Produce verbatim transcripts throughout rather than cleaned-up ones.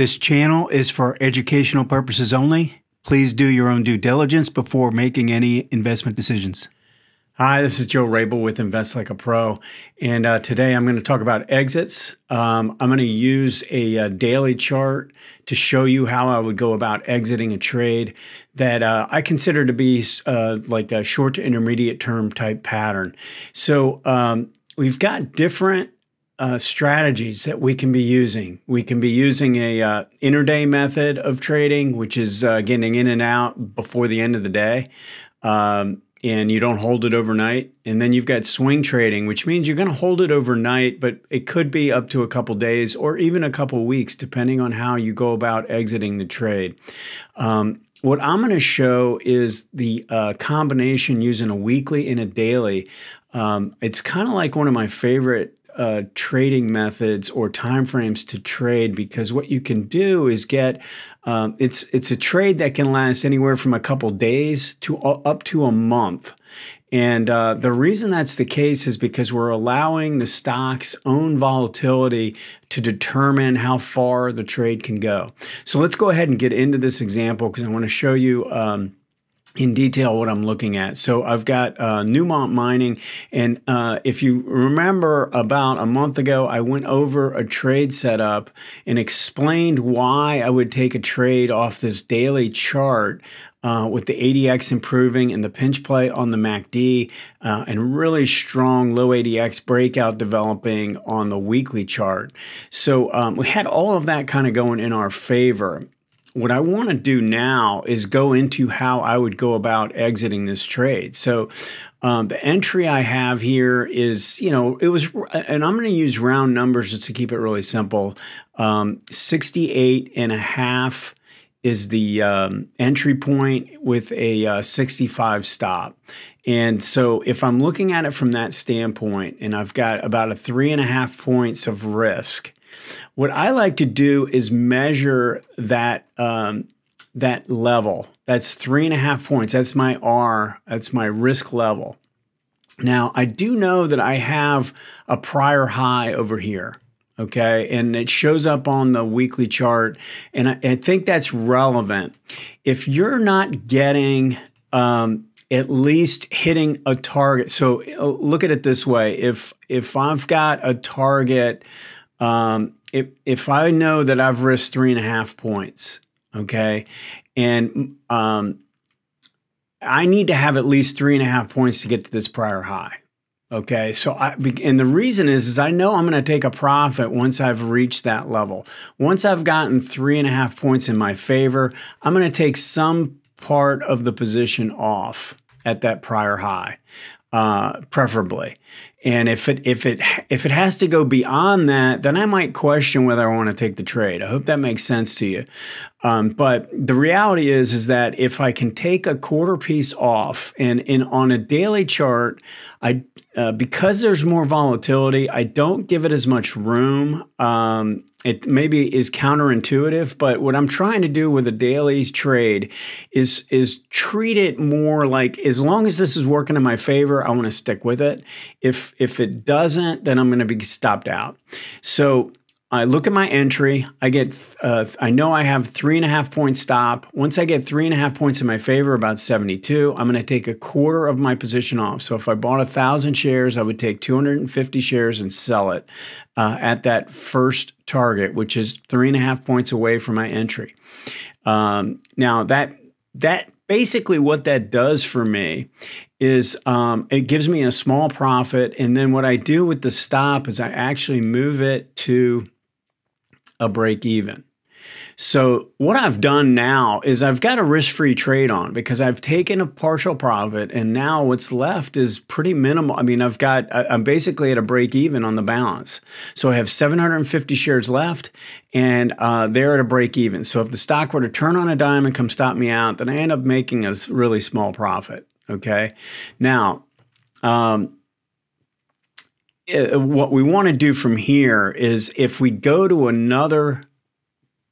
This channel is for educational purposes only. Please do your own due diligence before making any investment decisions. Hi, this is Joe Rabil with Invest Like a Pro, and uh, today I'm going to talk about exits. Um, I'm going to use a, a daily chart to show you how I would go about exiting a trade that uh, I consider to be uh, like a short to intermediate term type pattern. So um, we've got different Uh, strategies that we can be using. We can be using a uh, intraday method of trading, which is uh, getting in and out before the end of the day, um, and you don't hold it overnight. And then you've got swing trading, which means you're going to hold it overnight, but it could be up to a couple days or even a couple weeks, depending on how you go about exiting the trade. Um, what I'm going to show is the uh, combination using a weekly and a daily. Um, it's kind of like one of my favorite Uh, trading methods or timeframes to trade, because what you can do is get um, it's it's a trade that can last anywhere from a couple days to uh, up to a month. And uh, the reason that's the case is because we're allowing the stock's own volatility to determine how far the trade can go. So let's go ahead and get into this example, because I want to show you um, in detail what I'm looking at. So I've got uh, Newmont Mining, and uh, if you remember, about a month ago I went over a trade setup and explained why I would take a trade off this daily chart uh, with the A D X improving and the pinch play on the M A C D uh, and really strong low A D X breakout developing on the weekly chart. So um, we had all of that kind of going in our favor. What I want to do now is go into how I would go about exiting this trade. So um, the entry I have here is, you know, it was, and I'm going to use round numbers just to keep it really simple. Um, sixty-eight and a half is the um, entry point with a uh, sixty-five stop. And so if I'm looking at it from that standpoint, and I've got about a three and a half points of risk, what I like to do is measure that um, that level. That's three and a half points. That's my R. That's my risk level. Now, I do know that I have a prior high over here, okay? And it shows up on the weekly chart, and I, I think that's relevant. If you're not getting um, at least hitting a target, so look at it this way. If, if I've got a target... Um, if, if I know that I've risked three and a half points, okay, and um, I need to have at least three and a half points to get to this prior high, okay? So I, and the reason is, is I know I'm going to take a profit once I've reached that level. Once I've gotten three and a half points in my favor, I'm going to take some part of the position off at that prior high, uh, preferably. And if it if it if it has to go beyond that, then I might question whether I want to take the trade. I hope that makes sense to you. Um, but the reality is is that if I can take a quarter piece off, and in on a daily chart, I uh, because there's more volatility, I don't give it as much room. Um, it maybe is counterintuitive, but what I'm trying to do with a daily trade is is treat it more like, as long as this is working in my favor, I want to stick with it. If If it doesn't, then I'm going to be stopped out. So I look at my entry. I get, uh, I know I have three and a half point stop. Once I get three and a half points in my favor, about seventy-two, I'm going to take a quarter of my position off. So if I bought a thousand shares, I would take two hundred fifty shares and sell it uh, at that first target, which is three and a half points away from my entry. Um, now that that. Basically, what that does for me is um, it gives me a small profit, and then what I do with the stop is I actually move it to a break even. So what I've done now is I've got a risk-free trade on, because I've taken a partial profit, and now what's left is pretty minimal. I mean, I've got, I'm basically at a break even on the balance. So I have seven hundred fifty shares left, and uh, they're at a break even. So if the stock were to turn on a dime and come stop me out, then I end up making a really small profit. Okay. Now, um, what we want to do from here is, if we go to another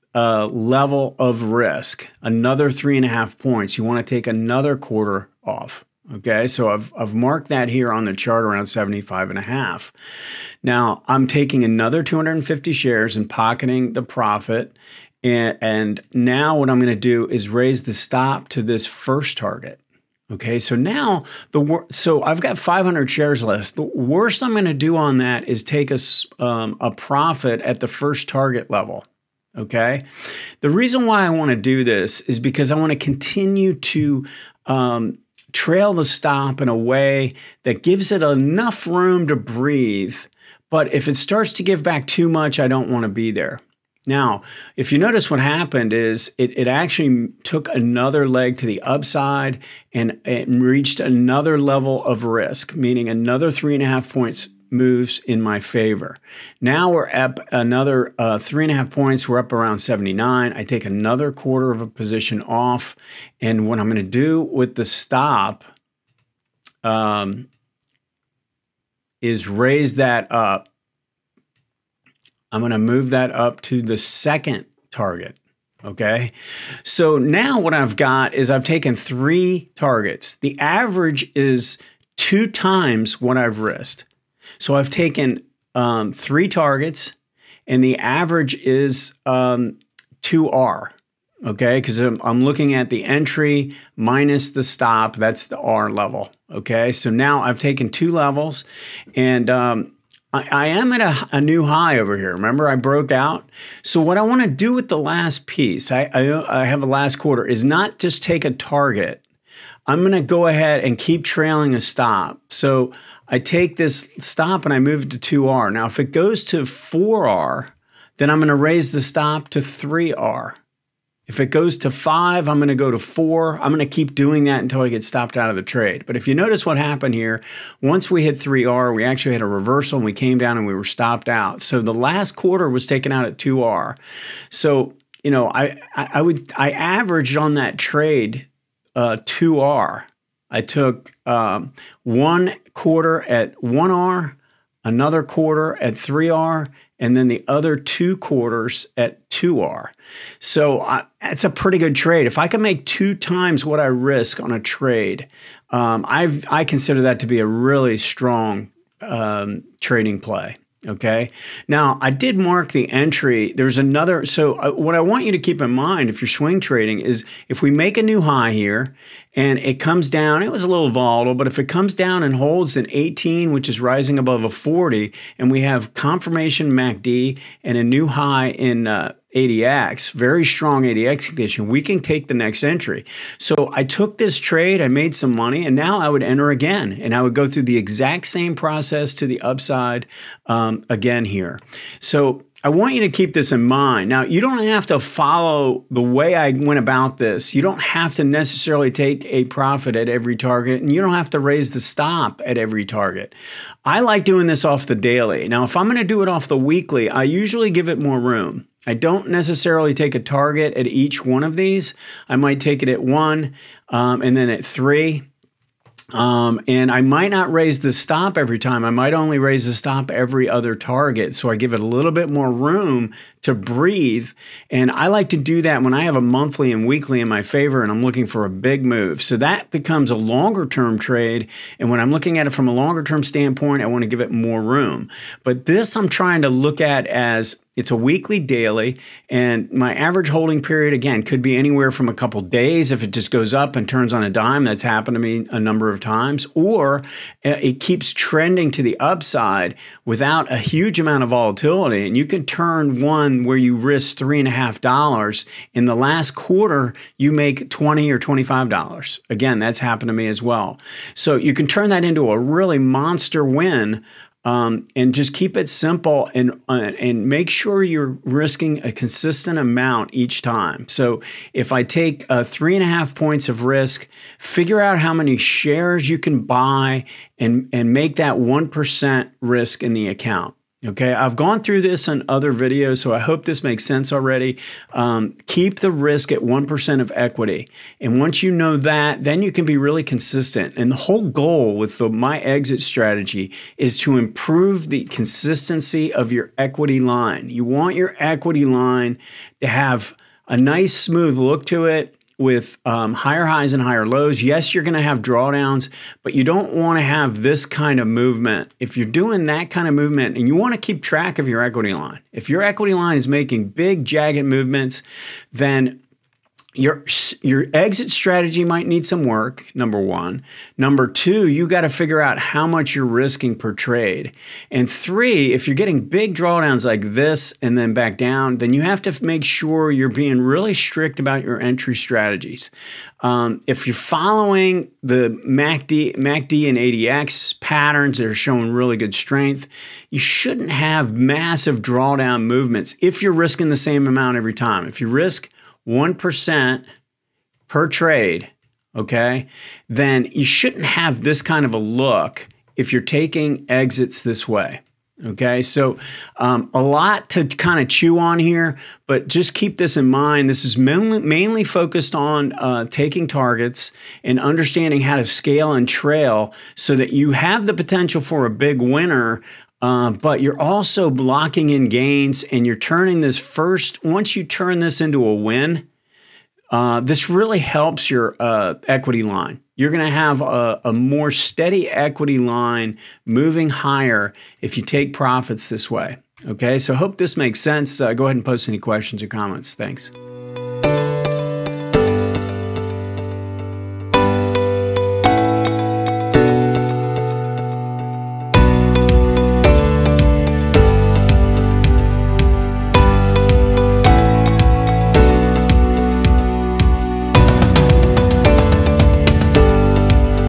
Uh, level of risk, another three and a half points, you want to take another quarter off. Okay, so I've, I've marked that here on the chart around seventy-five and a half. Now I'm taking another two hundred fifty shares and pocketing the profit, And, and now what I'm going to do is raise the stop to this first target. Okay, so now, the so I've got five hundred shares left. The worst I'm going to do on that is take a, um, a profit at the first target level, okay? The reason why I want to do this is because I want to continue to um, trail the stop in a way that gives it enough room to breathe, but if it starts to give back too much, I don't want to be there. Now, if you notice what happened is it, it actually took another leg to the upside and it reached another level of risk, meaning another three and a half points moves in my favor. Now we're up another uh, three and a half points. We're up around seventy-nine. I take another quarter of a position off. And what I'm going to do with the stop um, is raise that up. I'm going to move that up to the second target, okay? So now what I've got is I've taken three targets. The average is two times what I've risked. So I've taken um, three targets, and the average is um, two R, okay? Because I'm, I'm looking at the entry minus the stop. That's the R level, okay? So now I've taken two levels, and um I, I am at a, a new high over here. Remember, I broke out. So what I want to do with the last piece, I, I, I have a last quarter, is not just take a target. I'm going to go ahead and keep trailing a stop. So I take this stop and I move it to two R. Now, if it goes to four R, then I'm going to raise the stop to three R. If it goes to five, I'm going to go to four. I'm going to keep doing that until I get stopped out of the trade. But if you notice what happened here, once we hit three R, we actually had a reversal and we came down and we were stopped out. So the last quarter was taken out at two R. So, you know, I, I, I would, I averaged on that trade uh, two R. I took um, one quarter at one R, another quarter at three R, and then the other two quarters at two R. So I, it's a pretty good trade. If I can make two times what I risk on a trade, um, I've, I consider that to be a really strong um, trading play. Okay. Now I did mark the entry. There's another. So uh, what I want you to keep in mind if you're swing trading is if we make a new high here and it comes down, it was a little volatile, but if it comes down and holds an eighteen, which is rising above a forty, and we have confirmation M A C D and a new high in uh, A D X, very strong A D X condition, we can take the next entry. So I took this trade, I made some money, and now I would enter again, and I would go through the exact same process to the upside um, again here. So I want you to keep this in mind. Now, you don't have to follow the way I went about this. You don't have to necessarily take a profit at every target, and you don't have to raise the stop at every target. I like doing this off the daily. Now, if I'm going to do it off the weekly, I usually give it more room. I don't necessarily take a target at each one of these. I might take it at one um, and then at three. Um, and I might not raise the stop every time. I might only raise the stop every other target. So I give it a little bit more room to breathe. And I like to do that when I have a monthly and weekly in my favor and I'm looking for a big move. So that becomes a longer term trade. And when I'm looking at it from a longer term standpoint, I want to give it more room. But this I'm trying to look at as it's a weekly daily, and my average holding period, again, could be anywhere from a couple days if it just goes up and turns on a dime. That's happened to me a number of times. Or it keeps trending to the upside without a huge amount of volatility. And you can turn one where you risk three and a half dollars. In the last quarter, you make twenty or twenty-five dollars. Again, that's happened to me as well. So you can turn that into a really monster win. Um, and just keep it simple and, uh, and make sure you're risking a consistent amount each time. So if I take uh, three and a half points of risk, figure out how many shares you can buy and, and make that one percent risk in the account. Okay, I've gone through this in other videos, so I hope this makes sense already. Um, keep the risk at one percent of equity. And once you know that, then you can be really consistent. And the whole goal with the My Exit strategy is to improve the consistency of your equity line. You want your equity line to have a nice, smooth look to it, with um, higher highs and higher lows. Yes, you're going to have drawdowns, but you don't want to have this kind of movement. If you're doing that kind of movement and you want to keep track of your equity line, if your equity line is making big jagged movements, then Your, your exit strategy might need some work, number one. Number two, you got to figure out how much you're risking per trade. And three, if you're getting big drawdowns like this and then back down, then you have to make sure you're being really strict about your entry strategies. Um, if you're following the M A C D, M A C D and A D X patterns that are showing really good strength, you shouldn't have massive drawdown movements if you're risking the same amount every time. If you risk one percent per trade, okay, then you shouldn't have this kind of a look if you're taking exits this way, okay? So um, a lot to kind of chew on here, but just keep this in mind. This is mainly, mainly focused on uh, taking targets and understanding how to scale and trail so that you have the potential for a big winner. Uh, but you're also blocking in gains, and you're turning this first, once you turn this into a win, uh, this really helps your uh, equity line. You're going to have a, a more steady equity line moving higher if you take profits this way. Okay, so hope this makes sense. Uh, go ahead and post any questions or comments. Thanks.